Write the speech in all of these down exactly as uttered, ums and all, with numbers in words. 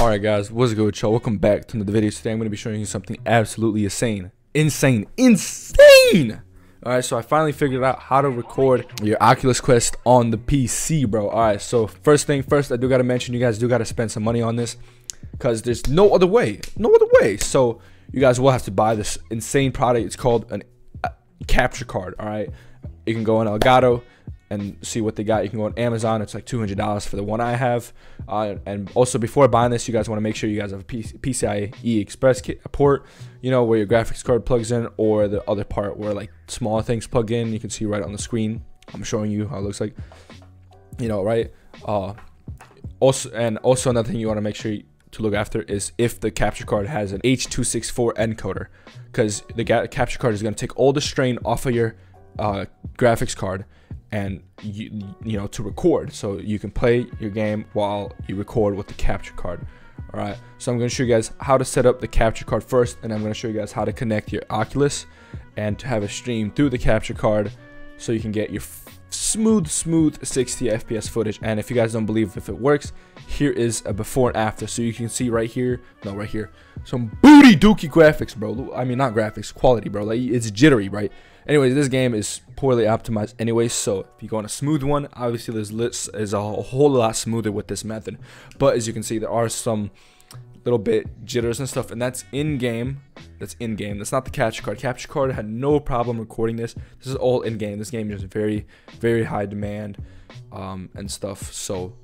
Alright guys, what's good y'all? Welcome back to another video. Today I'm going to be showing you something absolutely insane. Insane. Insane! Alright, so I finally figured out how to record your Oculus Quest on the P C, bro. Alright, so first thing first, I do got to mention, you guys do got to spend some money on this, because there's no other way. No other way. So you guys will have to buy this insane product. It's called an uh, capture card, alright? You can go on Elgato and see what they got. You can go on Amazon. It's like two hundred dollars for the one I have. Uh, and also, before buying this, you guys want to make sure you guys have a P C I E Express kit, a port, you know, where your graphics card plugs in, or the other part where like small things plug in. You can see right on the screen. I'm showing you how it looks like, you know, right? Uh, also, and also another thing you want to make sure you, to look after is if the capture card has an H two sixty-four encoder, because the capture card is going to take all the strain off of your uh, graphics card. And you, you know, to record, so you can play your game while you record with the capture card. All right, so I'm going to show you guys how to set up the capture card first, and I'm going to show you guys how to connect your Oculus and to have a stream through the capture card, so you can get your smooth, smooth sixty F P S footage. And if you guys don't believe if it works, here is a before and after, so you can see right here, no, right here, some booty dookie graphics, bro. I mean, not graphics, quality, bro. Like, it's jittery, right? Anyways, this game is poorly optimized anyway, so if you go on a smooth one, obviously this list is a whole lot smoother with this method. But as you can see, there are some little bit jitters and stuff, and that's in-game. That's in-game. That's not the capture card. Capture card had no problem recording this. This is all in-game. This game is very, very high demand um, and stuff, so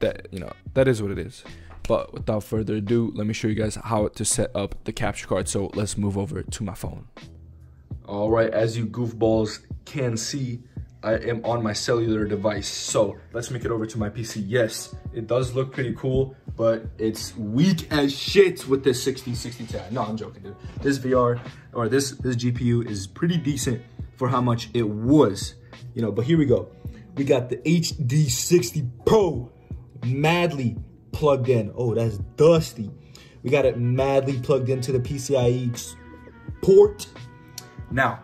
that, you know, that is what it is. But without further ado, let me show you guys how to set up the capture card. So let's move over to my phone. All right, as you goofballs can see, I am on my cellular device. So let's make it over to my P C. Yes, it does look pretty cool, but it's weak as shit with this sixty sixty Ti. No, I'm joking, dude. This V R, or this, this G P U is pretty decent for how much it was, you know, but here we go. We got the H D sixty Pro madly plugged in. Oh, that's dusty. We got it madly plugged into the P C I E port. Now,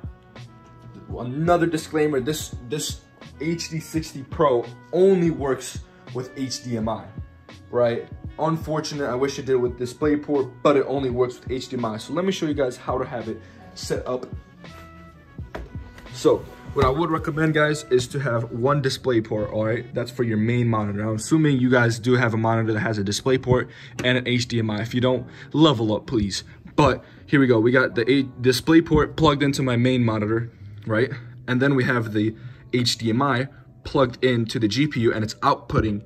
another disclaimer, this this H D sixty Pro only works with H D M I, right? Unfortunate, I wish it did with DisplayPort, but it only works with H D M I. So let me show you guys how to have it set up. So what I would recommend, guys, is to have one DisplayPort, all right? That's for your main monitor. I'm assuming you guys do have a monitor that has a DisplayPort and an H D M I. If you don't, level up, please. But here we go. We got the DisplayPort plugged into my main monitor, right? And then we have the H D M I plugged into the G P U, and it's outputting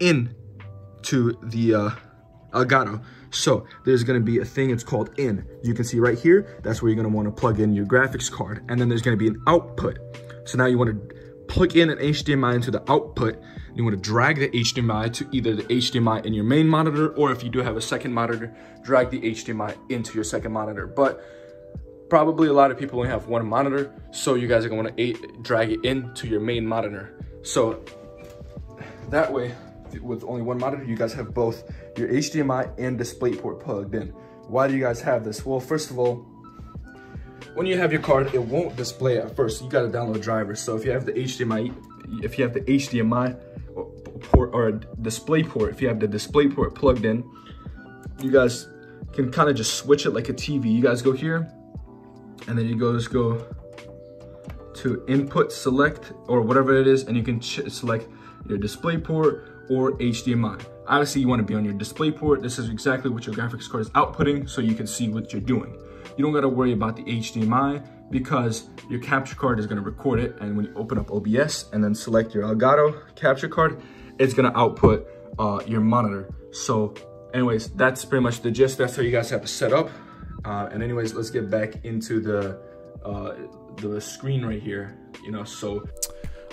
in to the uh, Elgato. So there's going to be a thing, it's called in. You can see right here, that's where you're going to want to plug in your graphics card. And then there's going to be an output. So now you want to plug in an H D M I into the output. You want to drag the H D M I to either the H D M I in your main monitor, or if you do have a second monitor, drag the H D M I into your second monitor. But probably a lot of people only have one monitor, so you guys are going to want to drag it into your main monitor. So that way, with only one monitor, you guys have both your H D M I and DisplayPort plugged in. Why do you guys have this? Well, first of all, when you have your card, it won't display at first. You gotta download drivers. So if you have the H D M I, if you have the H D M I port or DisplayPort, if you have the DisplayPort plugged in, you guys can kind of just switch it like a T V. You guys go here, and then you go just go to input select or whatever it is, and you can select your DisplayPort or H D M I. Obviously, you want to be on your DisplayPort. This is exactly what your graphics card is outputting, so you can see what you're doing. You don't got to worry about the H D M I, because your capture card is going to record it, and when you open up O B S and then select your Elgato capture card, it's going to output uh, your monitor. So anyways, that's pretty much the gist. That's how you guys have to set up. Uh, and anyways, let's get back into the, uh, the screen right here, you know, so.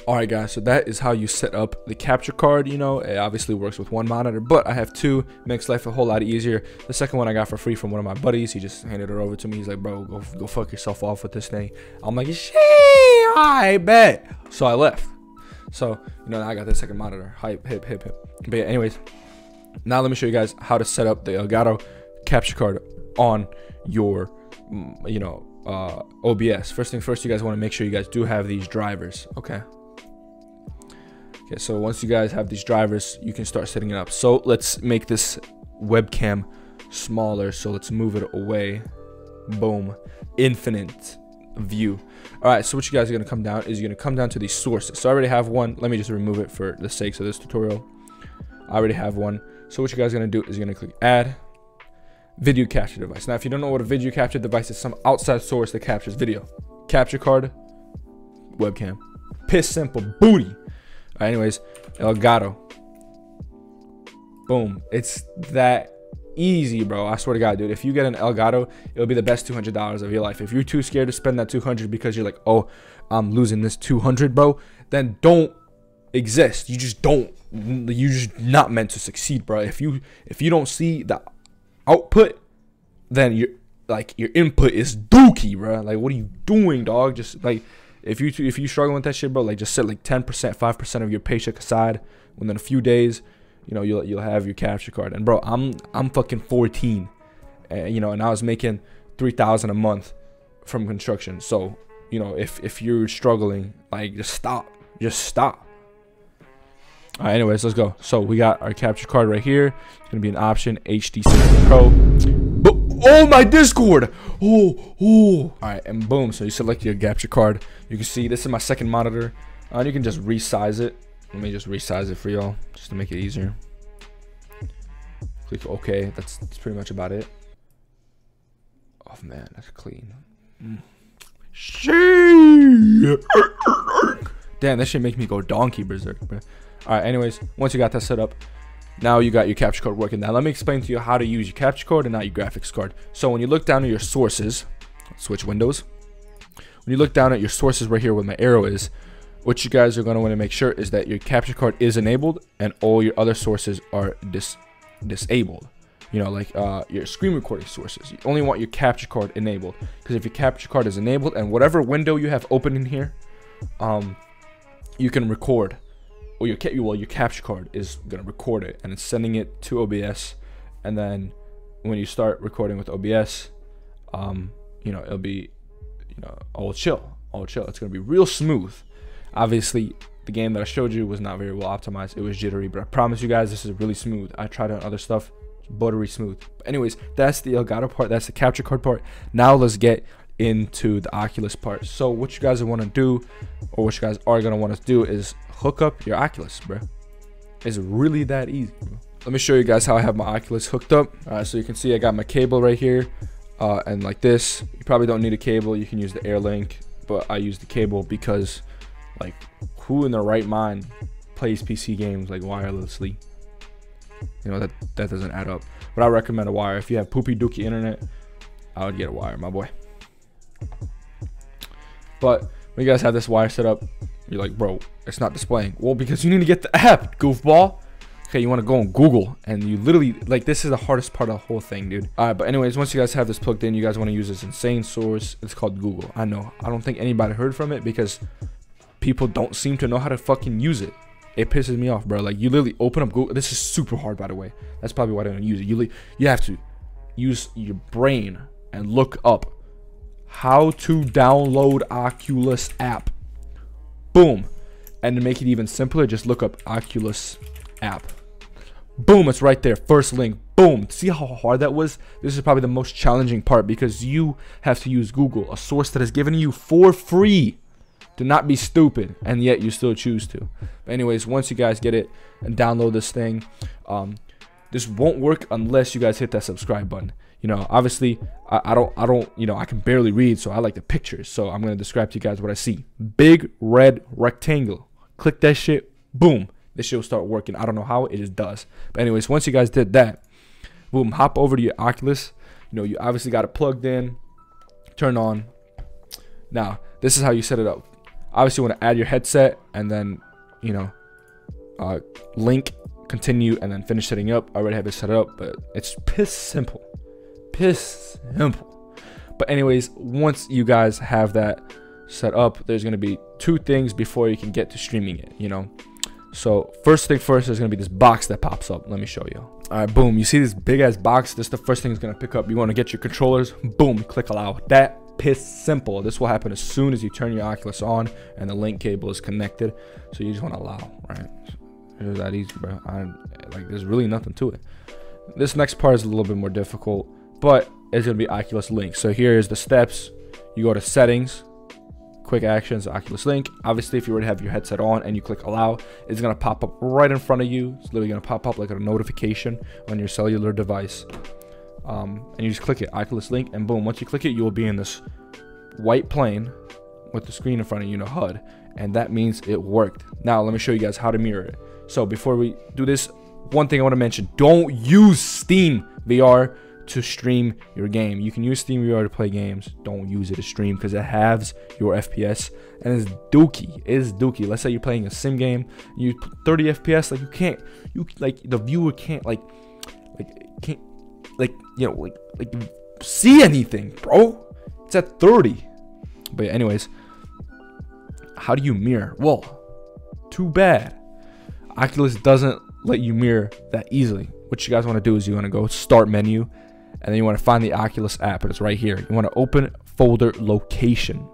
All right, guys, so that is how you set up the capture card. You know, it obviously works with one monitor, but I have two. Makes life a whole lot easier. The second one I got for free from one of my buddies. He just handed it over to me. He's like, bro, go, go fuck yourself off with this thing. I'm like, shit, I bet. So I left. So, you know, I got the second monitor. Hype, hip, hip, hip. But yeah, anyways, now let me show you guys how to set up the Elgato capture card on your, you know, uh, O B S. First thing first, you guys want to make sure you guys do have these drivers, okay? Okay, so once you guys have these drivers, you can start setting it up. So let's make this webcam smaller. So let's move it away. Boom. Infinite view. All right, so what you guys are going to come down is you're going to come down to these sources. So I already have one. Let me just remove it for the sake of this tutorial. I already have one. So what you guys are going to do is you're going to click add video capture device. Now, if you don't know what a video capture device is, some outside source that captures video. Capture card, webcam. Piss simple, booty. All right, anyways, Elgato. Boom. It's that easy, bro. I swear to God, dude, if you get an Elgato, it'll be the best two hundred dollars of your life. If you're too scared to spend that two hundred dollars because you're like, oh, I'm losing this two hundred dollars, bro, then don't exist. You just don't. You're just not meant to succeed, bro. If you if you don't see the output, then your like your input is dookie, bro. Like, what are you doing, dog? Just like, if you if you struggle with that shit, bro, like just set like ten percent, five percent of your paycheck aside. Within a few days, you know, you'll you'll have your capture card. And bro, I'm I'm fucking fourteen, and, you know, and I was making three thousand a month from construction. So, you know, if if you're struggling, like just stop, just stop. All right, anyways, let's go. So we got our capture card right here. It's gonna be an option, H D sixty Pro. But, oh, my Discord! Oh, oh. All right, and boom. So you select your capture card. You can see this is my second monitor, and uh, you can just resize it. Let me just resize it for y'all, just to make it easier. Click OK. That's, that's pretty much about it. Oh man, that's clean. Mm. Damn, that shit make me go donkey berserk, bro. All right, anyways, once you got that set up, now you got your capture card working. Now, let me explain to you how to use your capture card and not your graphics card. So when you look down at your sources, switch windows. When you look down at your sources right here where my arrow is, what you guys are going to want to make sure is that your capture card is enabled and all your other sources are dis disabled. You know, like uh, your screen recording sources. You only want your capture card enabled, because if your capture card is enabled and whatever window you have open in here, um, you can record. Or your, well, your capture card is going to record it, and it's sending it to O B S, and then when you start recording with O B S, um, you know, it'll be, you know, all chill, all chill. It's going to be real smooth. Obviously, the game that I showed you was not very well optimized. It was jittery, but I promise you guys, this is really smooth. I tried on other stuff, buttery smooth. But anyways, that's the Elgato part. That's the capture card part. Now let's get into the Oculus part. So what you guys want to do, or what you guys are going to want to do, is hook up your Oculus, bro. It's really that easy, bro. Let me show you guys how I have my Oculus hooked up. All right, so you can see I got my cable right here, uh, and like this. You probably don't need a cable. You can use the AirLink, but I use the cable because, like, who in their right mind plays P C games like wirelessly? You know, that that doesn't add up. But I recommend a wire. If you have poopy dookie internet, I would get a wire, my boy. But when you guys have this wire set up, you're like, bro, it's not displaying. Well, because you need to get the app, goofball. Okay, you want to go on Google, and you literally, like, this is the hardest part of the whole thing, dude. All right, but anyways, once you guys have this plugged in, you guys want to use this insane source. It's called Google. I know. I don't think anybody heard from it because people don't seem to know how to fucking use it. It pisses me off, bro. Like, you literally open up Google. This is super hard, by the way. That's probably why they don't use it. You, you have to use your brain and look up how to download Oculus app. Boom. And to make it even simpler, just look up Oculus app. Boom, it's right there. First link. Boom. See how hard that was? This is probably the most challenging part because you have to use Google, a source that is given to you for free. Do not be stupid, and yet you still choose to. But anyways, once you guys get it and download this thing, um, this won't work unless you guys hit that subscribe button. You know, obviously, I, I don't, I don't, you know, I can barely read, so I like the pictures. So I'm gonna describe to you guys what I see. Big red rectangle. Click that shit. Boom. This shit will start working. I don't know how, it just does. But anyways, once you guys did that, boom, hop over to your Oculus. You know, you obviously got it plugged in. Turn on. Now, this is how you set it up. Obviously, you want to add your headset and then, you know, uh, link, continue, and then finish setting up. I already have it set up, but it's piss simple. Piss simple. But anyways, once you guys have that set up, there's going to be two things before you can get to streaming it, you know. So first thing first, there's going to be this box that pops up. Let me show you. All right, boom, you see this big ass box? This is the first thing it's going to pick up. You want to get your controllers. Boom, click allow. That piss simple. This will happen as soon as you turn your Oculus on and the link cable is connected. So you just want to allow, right? It's that easy, bro. I'm, like, there's really nothing to it. This next part is a little bit more difficult, but it's going to be Oculus Link. So here is the steps. You go to settings, quick actions, Oculus Link. Obviously, if you already have your headset on and you click allow, it's going to pop up right in front of you. It's literally going to pop up like a notification on your cellular device. Um, and you just click it, Oculus Link, and boom, once you click it, you will be in this white plane with the screen in front of you, you know, H U D, and that means it worked. Now, let me show you guys how to mirror it. So before we do this, one thing I want to mention, don't use Steam V R to stream your game. You can use Steam V R to play games. Don't use it to stream because it halves your F P S and it's dookie. It's dookie. Let's say you're playing a sim game, you thirty F P S, like you can't, you like the viewer can't like, like can't like you know like like see anything, bro. It's at thirty. But yeah, anyways, how do you mirror? Well, too bad. Oculus doesn't let you mirror that easily. What you guys want to do is you want to go start menu, and then you want to find the Oculus app, and it's right here. You want to open folder location.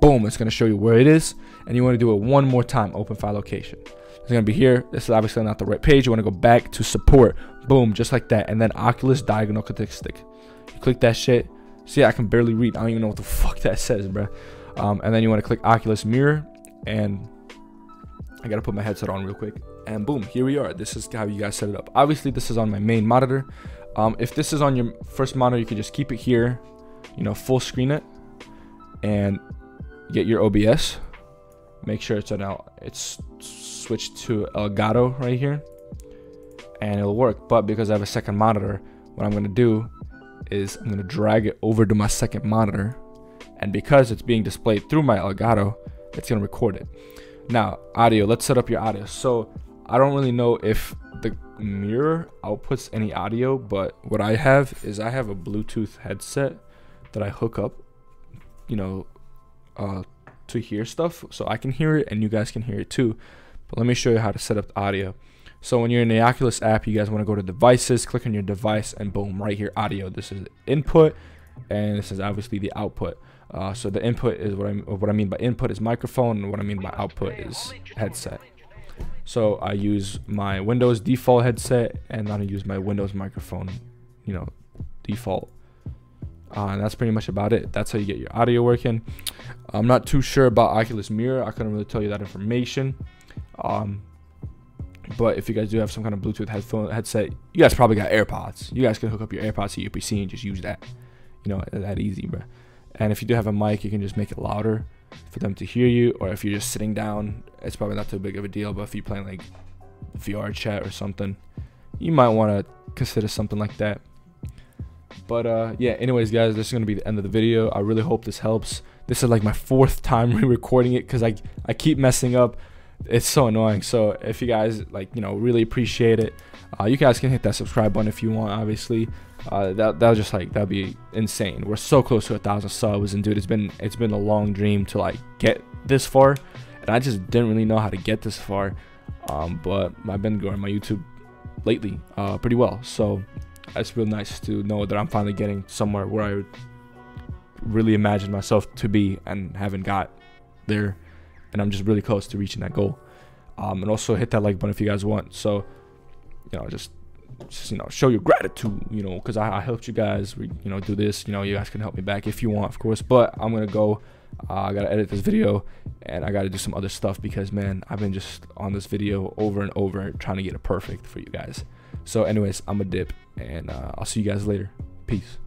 Boom, it's going to show you where it is, and you want to do it one more time, open file location. It's going to be here. This is obviously not the right page. You want to go back to support. Boom, just like that, and then Oculus Diagnostic Stick. You click that shit. See, I can barely read. I don't even know what the fuck that says, bro. Um, and then you want to click Oculus Mirror, and I got to put my headset on real quick. And boom, here we are. This is how you guys set it up. Obviously, this is on my main monitor. Um, if this is on your first monitor, you can just keep it here, you know, full screen it, and get your O B S. Make sure it's on out. It's switched to Elgato right here, and it'll work. But because I have a second monitor, what I'm going to do is I'm going to drag it over to my second monitor, and because it's being displayed through my Elgato, it's going to record it. Now, audio. Let's set up your audio. So I don't really know if the mirror outputs any audio, but what I have is I have a Bluetooth headset that I hook up, you know, uh, to hear stuff. So I can hear it and you guys can hear it too. But let me show you how to set up the audio. So when you're in the Oculus app, you guys want to go to devices, click on your device, and boom, right here, audio. This is input, and this is obviously the output. Uh, so the input is what I what I mean by input is microphone, and what I mean by output is headset. So I use my Windows default headset, and I use my Windows microphone, you know, default. Uh, and that's pretty much about it. That's how you get your audio working. I'm not too sure about Oculus Mirror. I couldn't really tell you that information. Um, but if you guys do have some kind of Bluetooth headphone headset, you guys probably got AirPods. You guys can hook up your AirPods to your P C and just use that. You know, that easy, bro. And if you do have a mic, you can just make it louder for them to hear you. Or if you're just sitting down, it's probably not too big of a deal. But if you're playing like V R chat or something, you might want to consider something like that. But uh, yeah, anyways, guys, this is going to be the end of the video. I really hope this helps. This is like my fourth time re-recording it because I, I keep messing up. It's so annoying. So if you guys like, you know, really appreciate it, uh, you guys can hit that subscribe button if you want, obviously. Uh, that that was just like that'd be insane. We're so close to a thousand subs, and dude, it's been it's been a long dream to like get this far, and I just didn't really know how to get this far. Um, but I've been growing my YouTube lately uh, pretty well, so it's real nice to know that I'm finally getting somewhere where I really imagined myself to be and haven't got there, and I'm just really close to reaching that goal. Um, and also hit that like button if you guys want. So you know, just. Just, you know, show your gratitude, you know, because I, I helped you guys, you know, do this. You know, you guys can help me back if you want, of course. But I'm gonna go. Uh, I gotta edit this video, and I gotta do some other stuff because, man, I've been just on this video over and over trying to get it perfect for you guys. So, anyways, I'm a dip, and uh, I'll see you guys later. Peace.